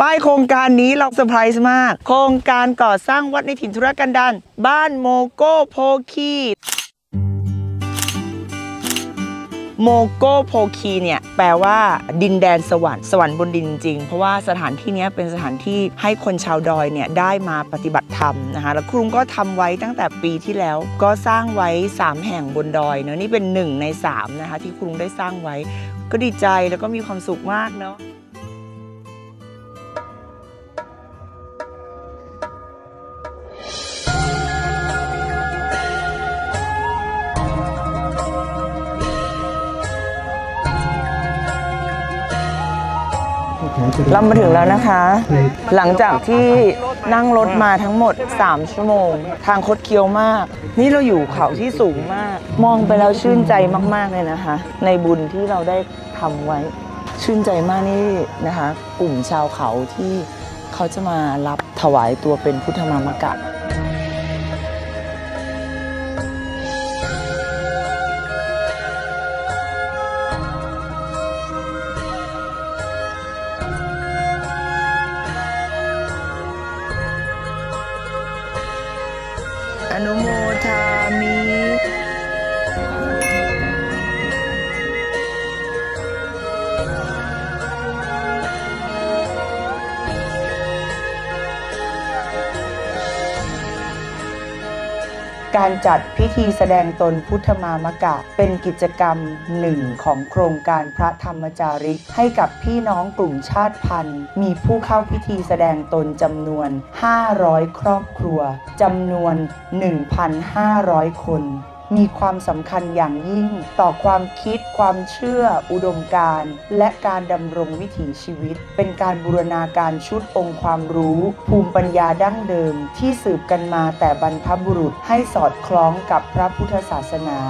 ป้ายโครงการนี้เราเซอร์ไพรส์มากโครงการก่อสร้างวัดในถิ่นธุรกันดารบ้านโมโก้โพคีโมโก้โพคีเนี่ยแปลว่าดินแดนสวรรค์สวรรค์บนดินจริงเพราะว่าสถานที่นี้เป็นสถานที่ให้คนชาวดอยเนี่ยได้มาปฏิบัติธรรมนะคะแล้วครูก็ทำไว้ตั้งแต่ปีที่แล้วก็สร้างไว้3แห่งบนดอยเนอะนี่เป็น1ใน3นะคะที่ครูได้สร้างไว้ก็ดีใจแล้วก็มีความสุขมากเนาะเรามาถึงแล้วนะคะหลังจากที่นั่งรถมาทั้งหมด3ชั่วโมงทางคดเคี้ยวมากนี่เราอยู่เขาที่สูงมากมองไปแล้วชื่นใจมากๆเลยนะคะในบุญที่เราได้ทำไว้ชื่นใจมากนี่นะคะกลุ่มชาวเขาที่เขาจะมารับถวายตัวเป็นพุทธมามกะอนุโมทามิการจัดพิธีแสดงตนพุทธมามกะเป็นกิจกรรมหนึ่งของโครงการพระธรรมจาริกให้กับพี่น้องกลุ่มชาติพันธุ์มีผู้เข้าพิธีแสดงตนจำนวน500ครอบครัวจำนวน 1,500 คนมีความสำคัญอย่างยิ่งต่อความคิดความเชื่ออุดมการณ์และการดำรงวิถีชีวิตเป็นการบูรณาการชุดองค์ความรู้ภูมิปัญญาดั้งเดิมที่สืบกันมาแต่บรรพบุรุษให้สอดคล้องกับพระพุทธศาสนา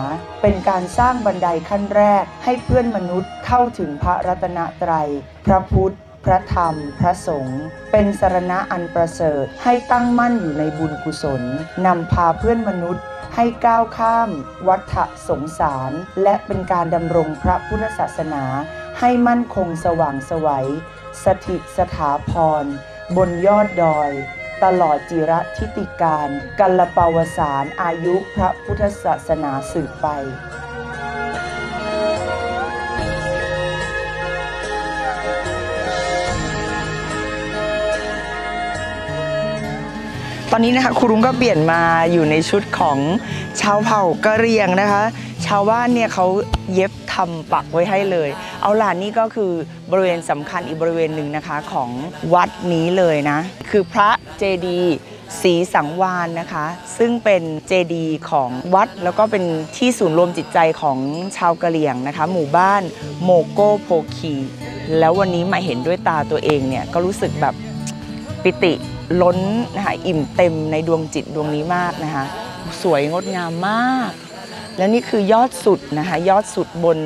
เป็นการสร้างบันไดขั้นแรกให้เพื่อนมนุษย์เข้าถึงพระรัตนตรัยพระพุทธพระธรรมพระสงฆ์เป็นสรณะอันประเสริฐให้ตั้งมั่นอยู่ในบุญกุศลนำพาเพื่อนมนุษย์ให้ก้าวข้ามวัฏสงสารและเป็นการดำรงพระพุทธศาสนาให้มั่นคงสว่างไสวสถิตสถาพรบนยอดดอยตลอดจิรทิติการกัลลปาวสารอายุพระพุทธศาสนาสืบไปตอนนี้นะคะครูรุ้งก็เปลี่ยนมาอยู่ในชุดของชาวเผ่ากะเหรี่ยงนะคะชาวบ้านเนี่ยเขาเย็บทำปักไว้ให้เลยเอาล่ะนี่ก็คือบริเวณสำคัญอีกบริเวณหนึ่งนะคะของวัดนี้เลยนะคือพระเจดีย์ศรีสังวานนะคะซึ่งเป็นเจดีย์ของวัดแล้วก็เป็นที่ศูนย์รวมจิตใจของชาวกะเหรี่ยงนะคะหมู่บ้านโมโก้โพคีแล้ววันนี้มาเห็นด้วยตาตัวเองเนี่ยก็รู้สึกแบบปิติล้นนะคะอิ่มเต็มในดวงจิตดวงนี้มากนะคะสวยงดงามมากแล้วนี่คือยอดสุดนะคะยอดสุดบน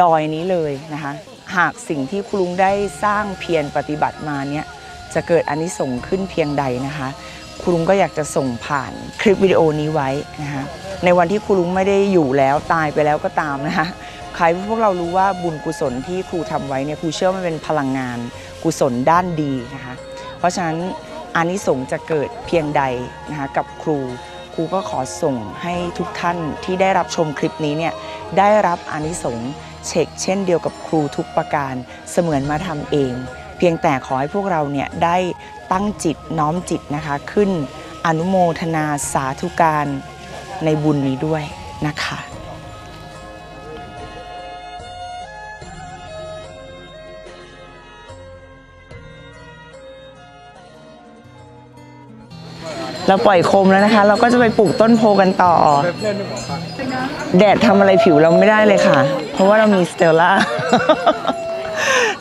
ดอยนี้เลยนะคะหากสิ่งที่ครูรุ้งได้สร้างเพียรปฏิบัติมาเนี่ยจะเกิดอานิสงส์ขึ้นเพียงใดนะคะครูรุ้งก็อยากจะส่งผ่านคลิปวิดีโอนี้ไว้นะคะในวันที่ครูรุ้งไม่ได้อยู่แล้วตายไปแล้วก็ตามนะคะใครพวกเรารู้ว่าบุญกุศลที่ครูทำไว้เนี่ยครูเชื่อมันเป็นพลังงานกุศลด้านดีนะคะเพราะฉะนั้นอานิสงส์จะเกิดเพียงใดนะคะกับครูก็ขอส่งให้ทุกท่านที่ได้รับชมคลิปนี้เนี่ยได้รับอานิสงส์เช่นเดียวกับครูทุกประการเสมือนมาทำเองเพียงแต่ขอให้พวกเราเนี่ยได้ตั้งจิตน้อมจิตนะคะขึ้นอนุโมทนาสาธุการในบุญนี้ด้วยนะคะเราปล่อยโคมแล้วนะคะเราก็จะไปปลูกต้นโพกันต่อแดดทำอะไรผิวเราไม่ได้เลยค่ะเพราะว่าเรามีสเตลล่า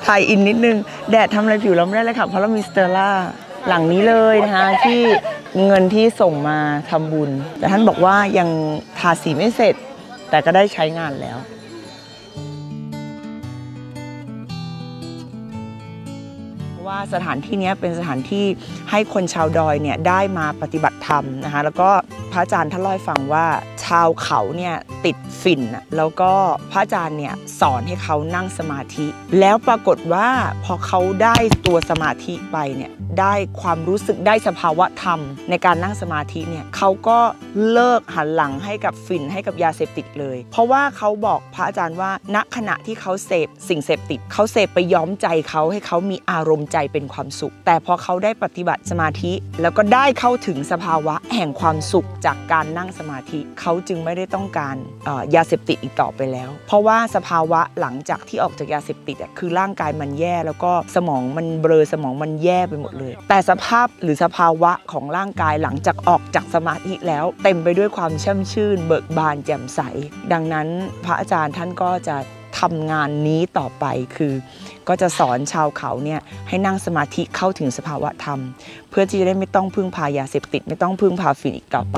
ถ่ายอินนิดนึงแดดทำอะไรผิวเราไม่ได้เลยค่ะเพราะเรามีสเตลล่าหลังนี้เลยนะคะที่เงินที่ส่งมาทำบุญแต่ท่านบอกว่ายังทาสีไม่เสร็จแต่ก็ได้ใช้งานแล้วว่าสถานที่นี้เป็นสถานที่ให้คนชาวดอยเนี่ยได้มาปฏิบัติธรรมนะคะแล้วก็พระอาจารย์ท่านเล่าให้ฟังว่าช าวเขาเนี่ยติดฝิ่นแล้วก็พระอาจารย์เนี่ยสอนให้เขานั่งสมาธิแล้วปรากฏว่าพอเขาได้ตัวสมาธิไปเนี่ยได้ความรู้สึกได้สภาวะธรรมในการนั่งสมาธิเนี่ยเขาก็เลิกหันหลังให้กับฝิ่นให้กับยาเสพติดเลยเพราะว่าเขาบอกพระอาจารย์ว่าณขณะที่เขาเสพสิ่งเสพติดเขาเสพไปย้อมใจเขาให้เขามีอารมณ์ใจเป็นความสุขแต่พอเขาได้ปฏิบัติสมาธิแล้วก็ได้เข้าถึงสภาวะแห่งความสุขจากการนั่งสมาธิเขาจึงไม่ได้ต้องการยาเสพติดอีกต่อไปแล้วเพราะว่าสภาวะหลังจากที่ออกจากยาเสพติดคือร่างกายมันแย่แล้วก็สมองมันเบลอสมองมันแย่ไปหมดเลยแต่สภาพหรือสภาวะของร่างกายหลังจากออกจากสมาธิแล้วเต็มไปด้วยความช่ำชื่นเบิกบานแจ่มใสดังนั้นพระอาจารย์ท่านก็จะทำงานนี้ต่อไปคือก็จะสอนชาวเขาเนี่ยให้นั่งสมาธิเข้าถึงสภาวะธรรมเพื่อที่จะได้ไม่ต้องพึ่งพายาเสพติดไม่ต้องพึ่งพาฝิ่นอีกต่อไป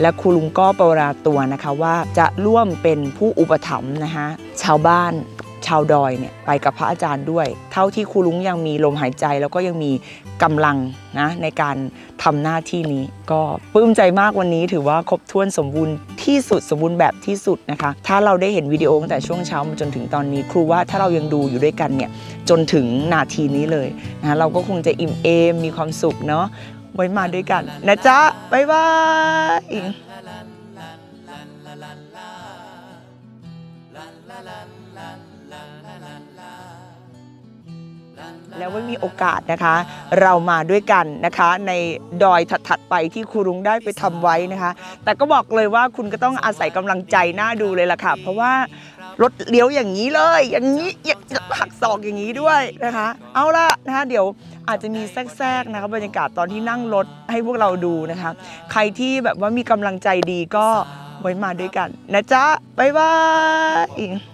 และครูลุงก็ปรารถนานะคะว่าจะร่วมเป็นผู้อุปถัมภ์นะคะชาวบ้านชาวดอยเนี่ยไปกับพระอาจารย์ด้วยเท่าที่ครูลุงยังมีลมหายใจแล้วก็ยังมีกำลังนะในการทำหน้าที่นี้ก็ปลื้มใจมากวันนี้ถือว่าครบถ้วนสมบูรณ์ที่สุดสมบูรณ์แบบที่สุดนะคะถ้าเราได้เห็นวิดีโอตั้งแต่ช่วงเช้ามาจนถึงตอนนี้ครูว่าถ้าเรายังดูอยู่ด้วยกันเนี่ยจนถึงนาทีนี้เลยนะเราก็คงจะอิ่มเอมมีความสุขเนาะไว้มาด้วยกันนะจ๊ะบ๊ายบายแล้วว่ามีโอกาสนะคะเรามาด้วยกันนะคะในดอยถัดๆไปที่ครูรุ้งได้ไปทำไว้นะคะแต่ก็บอกเลยว่าคุณก็ต้องอาศัยกำลังใจน่าดูเลยล่ะค่ะเพราะว่ารถเลี้ยวอย่างนี้เลยอย่างนี้หักศอกอย่างนี้ด้วยนะคะเอาละนะคะเดี๋ยวอาจจะมีแทรกๆนะคะบรรยากาศตอนที่นั่งรถให้พวกเราดูนะคะใครที่แบบว่ามีกำลังใจดีก็ไว้มาด้วยกันนะจ๊ะบ๊ายบาย